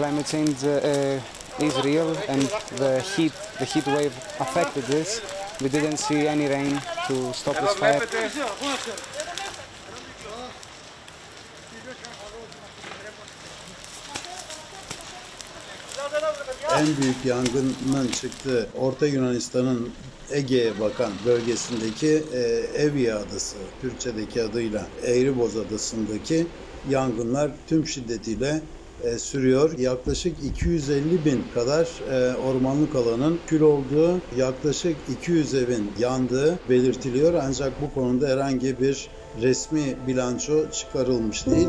climate change is real, and the heat wave affected this. We didn't see any rain to stop this fire. En büyük yangından çıktı Orta Yunanistan'ın Ege'ye bakan bölgesindeki Evia adası, Türkçedeki adıyla Eğriboz adasındaki yangınlar tüm şiddetiyle sürüyor. Yaklaşık 250 bin kadar ormanlık alanın kül olduğu, yaklaşık 200 evin yandığı belirtiliyor. Ancak bu konuda herhangi bir resmi bilanço çıkarılmış değil.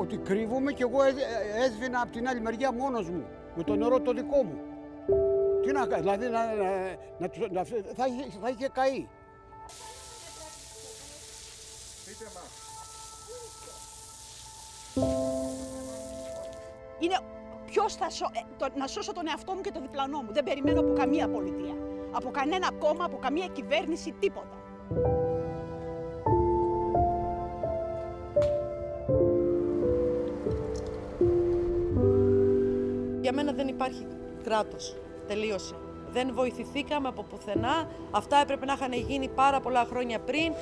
Ότι κρύβομαι και εγώ έσβηνα από την άλλη μεριά μόνος μου, με το νερό το δικό μου. Τι να κάνω, δηλαδή θα είχε καεί. Είναι ποιος θα σώσω τον εαυτό μου και τον διπλανό μου. Δεν περιμένω από καμία πολιτεία, από κανένα κόμμα, από καμία κυβέρνηση, τίποτα. Για μένα δεν υπάρχει κράτος. Τελείωσε. Δεν βοηθηθήκαμε από πουθενά. Αυτά έπρεπε να είχαν γίνει πάρα πολλά χρόνια πριν.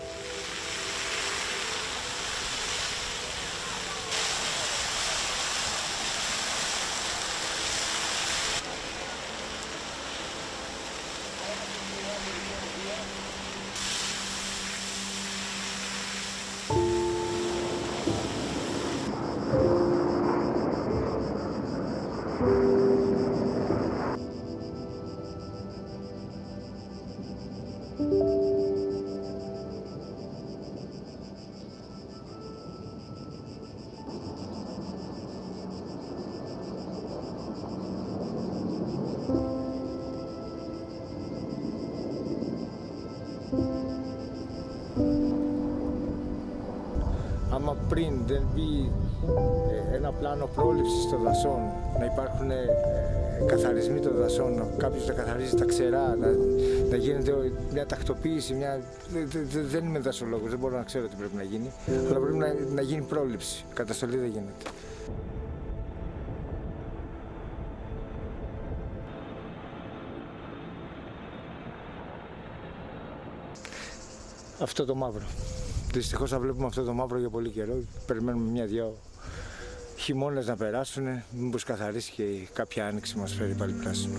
Άμα πριν δεν μπει ένα πλάνο πρόληψης των δασών, να υπάρχουν καθαρισμοί των δασών, κάποιος να καθαρίζει τα ξερά, να γίνεται μια τακτοποίηση, δεν είμαι δασολόγος, δεν μπορώ να ξέρω τι πρέπει να γίνει, αλλά πρέπει να γίνει πρόληψη, καταστολή δεν γίνεται. Αυτό το μαύρο. Δυστυχώς θα βλέπουμε αυτό το μαύρο για πολύ καιρό. Περιμένουμε μια-δυο χειμώνες να περάσουν, μήπως καθαρίσει και κάποια άνοιξη μας φέρει πάλι πράσινο.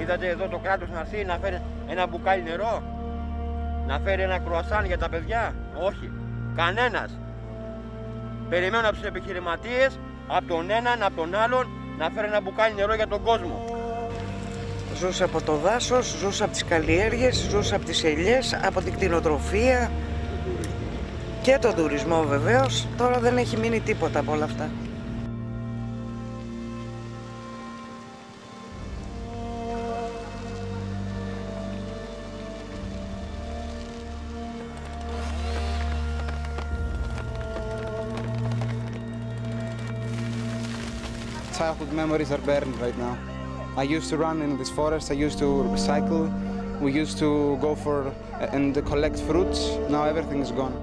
Είδατε εδώ το κράτος να έρθει, να φέρει ένα μπουκάλι νερό, να φέρει ένα κρουασάν για τα παιδιά. Όχι, κανένας. Περιμένω από τους επιχειρηματίες, από τον έναν, από τον άλλον, να φέρει ένα μπουκάλι νερό για τον κόσμο. Ζούσα από το δάσος, ζούσα από τις καλλιέργειες, ζούσα από τις ελιές, από την κτηνοτροφία και τον τουρισμό βεβαίως. Τώρα δεν έχει μείνει τίποτα από όλα αυτά. childhood memories are burned right now. I used to run in this forest, I used to cycle, we used to go for and collect fruits. Now everything is gone.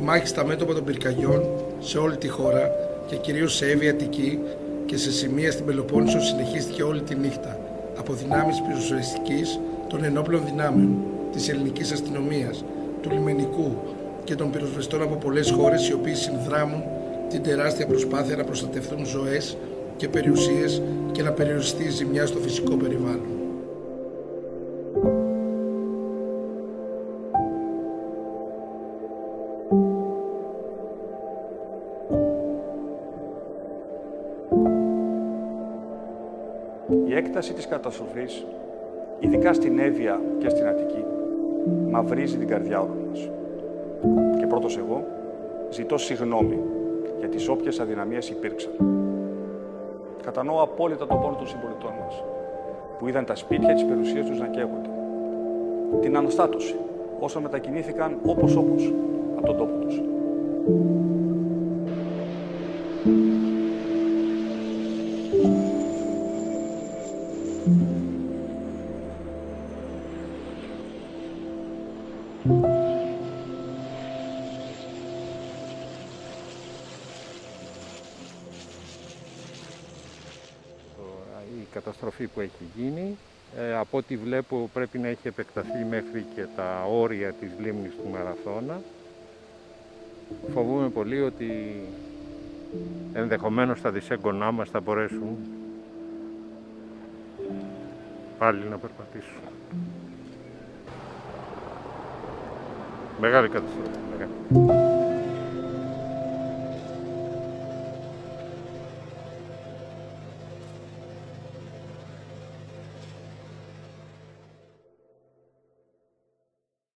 Η μάχη στα μέτωπα των πυρκαγιών σε όλη τη χώρα και κυρίως σε Εύβοια Αττική και σε σημεία στην Πελοπόννησο συνεχίστηκε όλη τη νύχτα από δυνάμεις πυροσβεστικής, των ενόπλων δυνάμεων, της ελληνικής αστυνομίας, του λιμενικού και των πυροσβεστών από πολλές χώρες, οι οποίοι συνδράμουν την τεράστια προσπάθεια να προστατευτούν ζωές και περιουσίες και να περιοριστεί η ζημιά στο φυσικό περιβάλλον. Η έκταση της καταστροφής, ειδικά στην Εύβοια και στην Αττική, μαυρίζει την καρδιά όλων μας. Και πρώτος εγώ ζητώ συγγνώμη για τις όποιες αδυναμίες υπήρξαν. Κατανοώ απόλυτα τον πόνο των συμπολιτών μας, που είδαν τα σπίτια της περιουσίας τους να καίγονται. Την αναστάτωση όσων μετακινήθηκαν όπως από τον τόπο τους. Η καταστροφή που έχει γίνει, από ό,τι βλέπω πρέπει να έχει επεκταθεί μέχρι και τα όρια της λίμνης του Μαραθώνα. Φοβούμαι πολύ ότι ενδεχομένως τα δισέγγονά μας θα μπορέσουν πάλι να περπατήσουν. Μεγάλη καταστροφή, μεγάλη.